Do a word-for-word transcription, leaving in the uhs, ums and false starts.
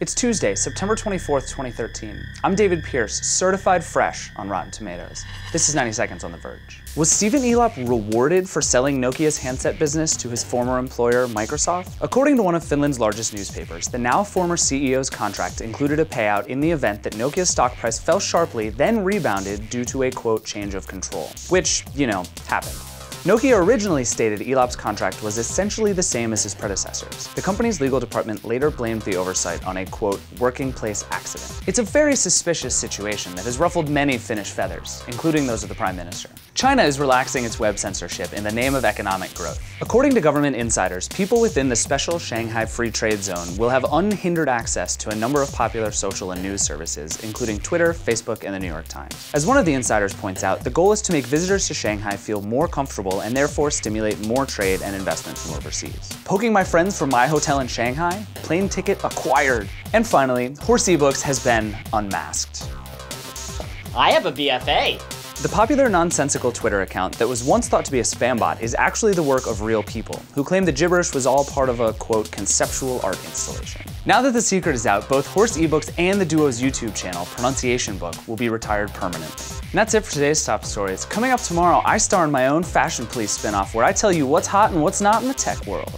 It's Tuesday, September twenty-fourth, twenty thirteen. I'm David Pierce, certified fresh on Rotten Tomatoes. This is ninety seconds on The Verge. Was Stephen Elop rewarded for selling Nokia's handset business to his former employer, Microsoft? According to one of Finland's largest newspapers, the now former C E O's contract included a payout in the event that Nokia's stock price fell sharply, then rebounded due to a, quote, change of control. Which, you know, happened. Nokia originally stated Elop's contract was essentially the same as his predecessors. The company's legal department later blamed the oversight on a, quote, working place accident. It's a very suspicious situation that has ruffled many Finnish feathers, including those of the Prime Minister. China is relaxing its web censorship in the name of economic growth. According to government insiders, people within the special Shanghai Free Trade Zone will have unhindered access to a number of popular social and news services, including Twitter, Facebook, and the New York Times. As one of the insiders points out, the goal is to make visitors to Shanghai feel more comfortable and therefore stimulate more trade and investment from overseas. Poking my friends from my hotel in Shanghai? Plane ticket acquired. And finally, Horse eBooks has been unmasked. I have a B F A. The popular nonsensical Twitter account that was once thought to be a spam bot is actually the work of real people, who claimed the gibberish was all part of a, quote, conceptual art installation. Now that the secret is out, both Horse eBooks and the duo's YouTube channel, Pronunciation Book, will be retired permanently. And that's it for today's top stories. Coming up tomorrow, I star in my own Fashion Police spinoff where I tell you what's hot and what's not in the tech world.